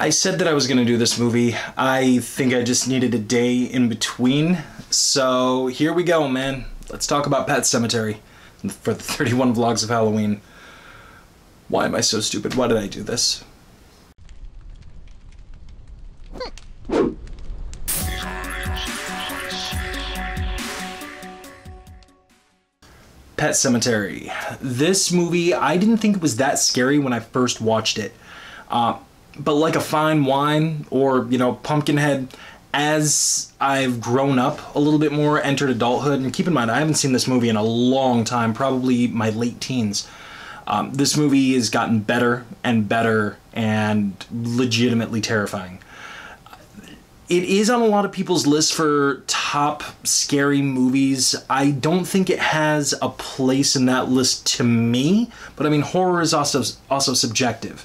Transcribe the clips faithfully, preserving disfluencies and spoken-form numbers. I said that I was going to do this movie. I think I just needed a day in between. So here we go, man. Let's talk about Pet Sematary for the thirty-one vlogs of Halloween. Why am I so stupid? Why did I do this? Pet Sematary. This movie, I didn't think it was that scary when I first watched it. Uh, but like a fine wine or, you know, Pumpkinhead, as I've grown up a little bit more, entered adulthood, and keep in mind, I haven't seen this movie in a long time, probably my late teens. Um, this movie has gotten better and better and legitimately terrifying. It is on a lot of people's lists for top scary movies. I don't think it has a place in that list to me, but I mean, horror is also, also subjective.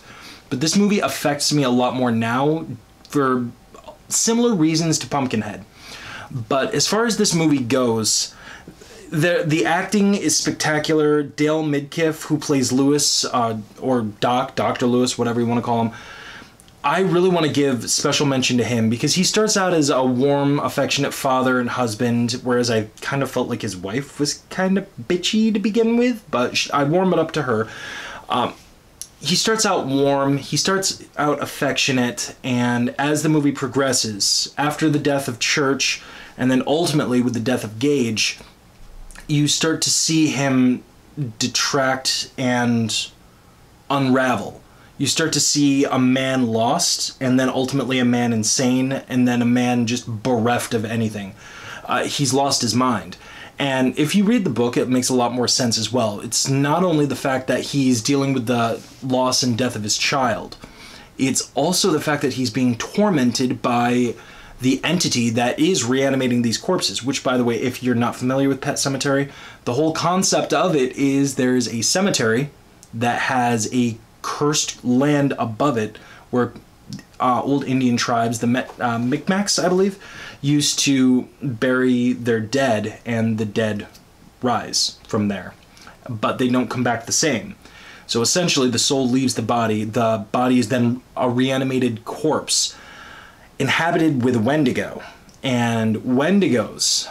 But this movie affects me a lot more now for similar reasons to Pumpkinhead. But as far as this movie goes, the the acting is spectacular. Dale Midkiff, who plays Lewis, uh, or Doc, Doctor Lewis, whatever you want to call him, I really want to give special mention to him because he starts out as a warm, affectionate father and husband, whereas I kind of felt like his wife was kind of bitchy to begin with, but I warm it up to her. Um, he starts out warm, he starts out affectionate, and as the movie progresses, after the death of Church, and then ultimately with the death of Gage, you start to see him detract and unravel. You start to see a man lost, and then ultimately a man insane, and then a man just bereft of anything. Uh, he's lost his mind. And if you read the book, it makes a lot more sense as well. It's not only the fact that he's dealing with the loss and death of his child, it's also the fact that he's being tormented by the entity that is reanimating these corpses, which, by the way, if you're not familiar with Pet Sematary, the whole concept of it is there is a cemetery that has a cursed land above it where uh, old Indian tribes, the uh, Micmacs, I believe, used to bury their dead, and the dead rise from there, but they don't come back the same. So essentially the soul leaves the body, the body is then a reanimated corpse inhabited with Wendigo, and Wendigos,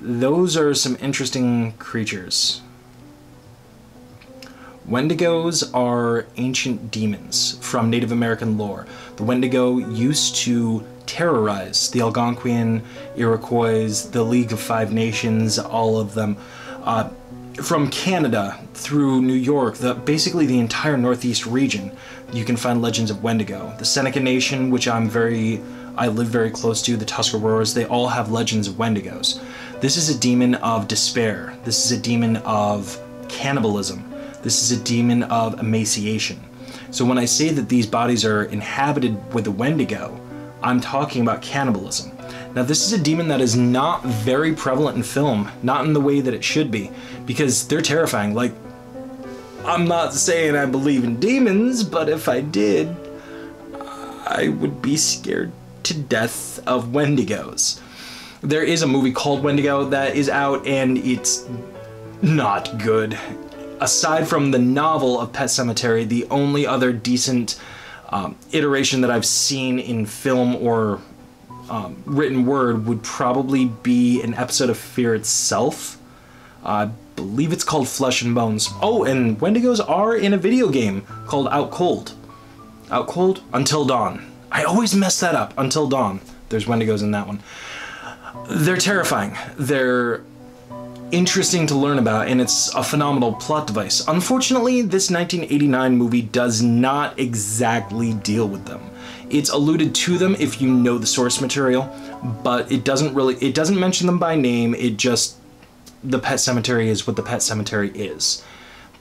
those are some interesting creatures. Wendigos are ancient demons from Native American lore. The Wendigo used to terrorize the Algonquian, Iroquois, the League of Five Nations, all of them. Uh, from Canada through New York, the, basically the entire Northeast region, you can find legends of Wendigo. The Seneca Nation, which I'm very, I live very close to, the Tuscaroras, they all have legends of Wendigos. This is a demon of despair. This is a demon of cannibalism. This is a demon of emaciation. So when I say that these bodies are inhabited with the Wendigo, I'm talking about cannibalism. Now, this is a demon that is not very prevalent in film, not in the way that it should be, because they're terrifying. Like, I'm not saying I believe in demons, but if I did, I would be scared to death of Wendigos. There is a movie called Wendigo that is out, and it's not good. Aside from the novel of Pet Sematary, the only other decent um, iteration that I've seen in film or um, written word would probably be an episode of Fear Itself. I believe it's called Flesh and Bones. Oh, and Wendigos are in a video game called Out Cold. Out Cold? Until Dawn. I always mess that up. Until Dawn. There's Wendigos in that one. They're terrifying. They're interesting to learn about, and it's a phenomenal plot device. Unfortunately, this nineteen eighty-nine movie does not exactly deal with them. It's alluded to them if you know the source material, but it doesn't really, it doesn't mention them by name. It just, the Pet Sematary is what the Pet Sematary is.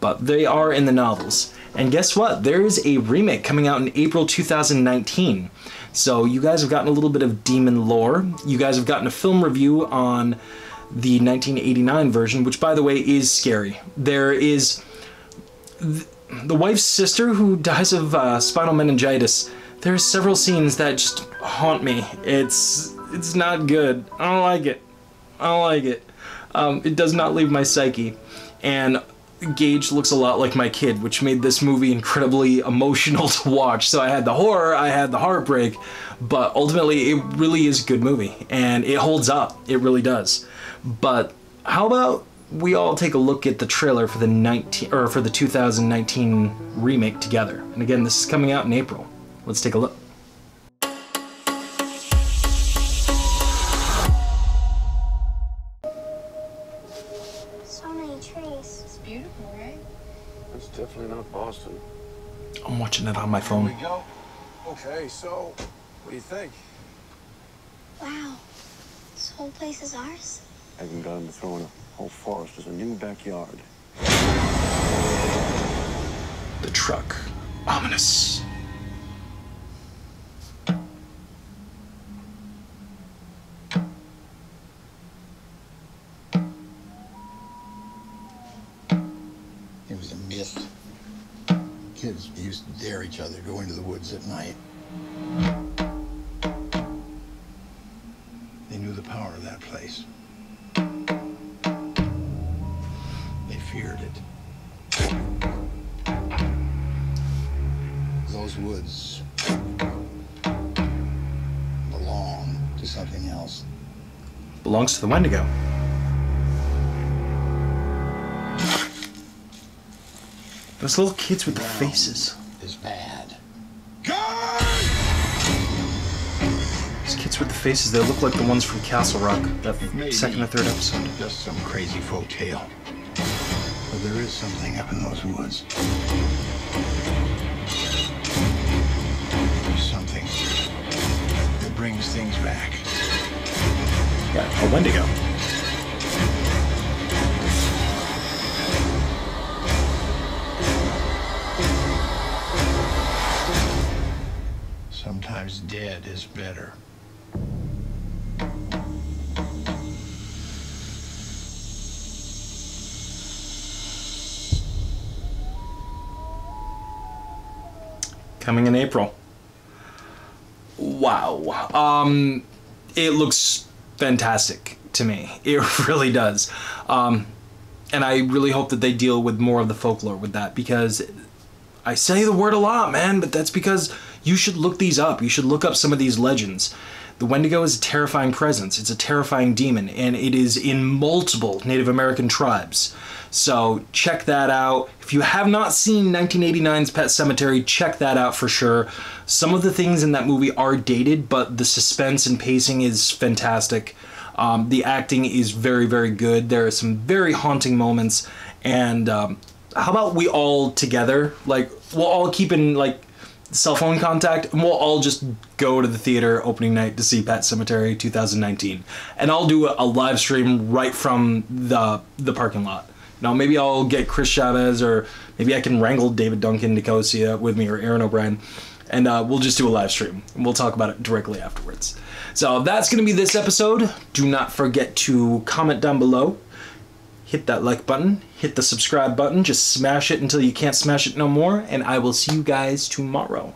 But they are in the novels. And guess what? There is a remake coming out in April two thousand nineteen. So you guys have gotten a little bit of demon lore. You guys have gotten a film review on the nineteen eighty-nine version, which, by the way, is scary. There is th the wife's sister who dies of uh, spinal meningitis. There are several scenes that just haunt me. It's it's not good. I don't like it. I don't like it. Um, it does not leave my psyche. And Gage looks a lot like my kid, which made this movie incredibly emotional to watch. So I had the horror, I had the heartbreak, but ultimately it really is a good movie and it holds up. It really does. But how about we all take a look at the trailer for the nineteen or for the two thousand nineteen remake together? And again, this is coming out in April. Let's take a look. Definitely not Boston. I'm watching it on my phone. Here we go. Okay, so what do you think? Wow, this whole place is ours. I even got him to throw in a whole forest as a new backyard. The truck, ominous. Kids used to dare each other to go into the woods at night. They knew the power of that place. They feared it. Those woods belong to something else. Belongs to the Wendigo. Those little kids with the faces. Is bad. Those kids with the faces, they look like the ones from Castle Rock, that Maybe second or third episode. Just some crazy folk tale. But there is something up in those woods. There's something that brings things back. Yeah, a Wendigo. Sometimes dead is better. Coming in April. Wow. Um, it looks fantastic to me. It really does. Um, and I really hope that they deal with more of the folklore with that, because I say the word a lot, man, but that's because you should look these up. You should look up some of these legends. The Wendigo is a terrifying presence. It's a terrifying demon, and it is in multiple Native American tribes. So check that out. If you have not seen nineteen eighty-nine's Pet Sematary, check that out for sure. Some of the things in that movie are dated, but the suspense and pacing is fantastic. Um, the acting is very, very good. There are some very haunting moments, and um, how about we all together, like, we'll all keep in, like, cell phone contact, and we'll all just go to the theater opening night to see Pet Sematary two thousand nineteen, and I'll do a live stream right from the the parking lot. Now maybe I'll get Chris Chavez, or maybe I can wrangle David Duncan Nicosia with me, or Aaron O'Brien, and uh, we'll just do a live stream and we'll talk about it directly afterwards. So that's gonna be this episode. Do not forget to comment down below, hit that like button, hit the subscribe button, just smash it until you can't smash it no more, and I will see you guys tomorrow.